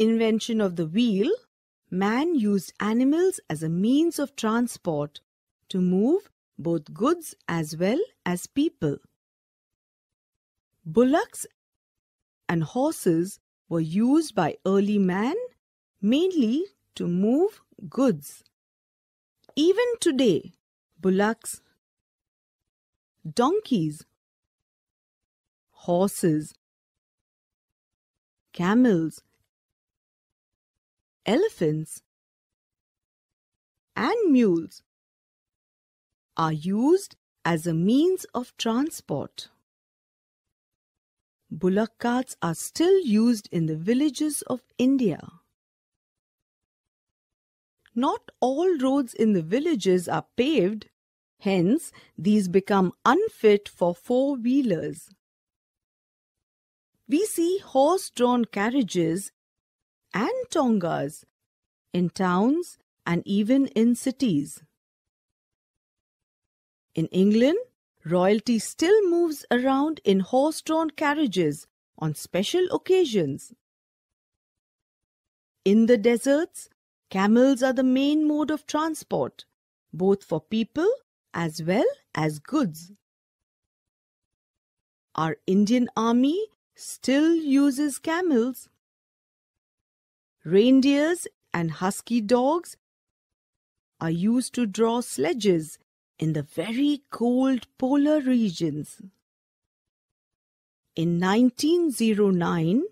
invention of the wheel, man used animals as a means of transport to move both goods as well as people. Bullocks and horses were used by early man mainly to move goods. Even today, bullocks, donkeys, horses, camels, elephants, and mules are used as a means of transport. Bullock carts are still used in the villages of India. Not all roads in the villages are paved, hence these become unfit for four-wheelers. We see horse-drawn carriages and tongas in towns and even in cities. In England, royalty still moves around in horse-drawn carriages on special occasions. In the deserts, camels are the main mode of transport, both for people as well as goods. Our Indian army still uses camels. Reindeers and husky dogs are used to draw sledges in the very cold polar regions. In 1909,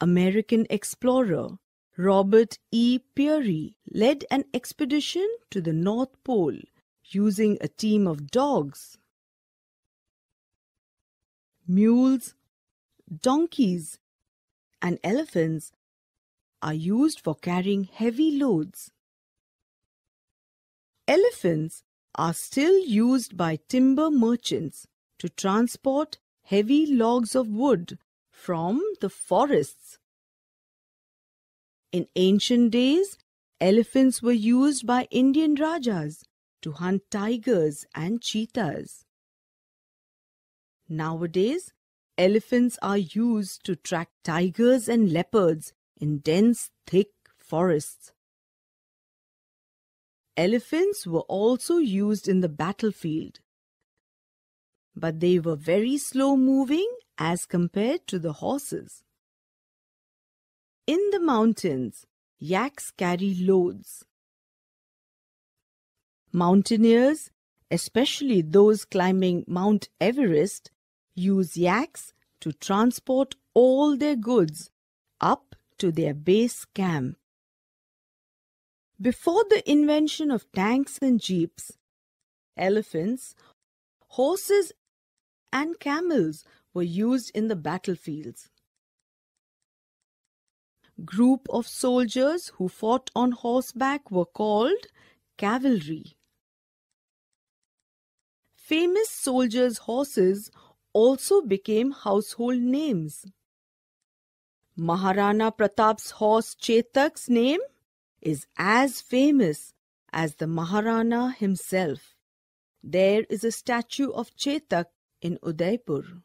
American explorer Robert E. Peary led an expedition to the North Pole using a team of dogs. Mules, donkeys, and elephants are used for carrying heavy loads. Elephants are still used by timber merchants to transport heavy logs of wood from the forests. In ancient days, elephants were used by Indian Rajas to hunt tigers and cheetahs. Nowadays, elephants are used to track tigers and leopards in dense, thick forests. Elephants were also used in the battlefield, but they were very slow-moving as compared to the horses. In the mountains, yaks carry loads. Mountaineers, especially those climbing Mount Everest, use yaks to transport all their goods up to their base camp. Before the invention of tanks and jeeps, elephants, horses, and camels were used in the battlefields. Group of soldiers who fought on horseback were called cavalry. Famous soldiers' horses also became household names. Maharana Pratap's horse Chetak's name is as famous as the Maharana himself. There is a statue of Chetak in Udaipur.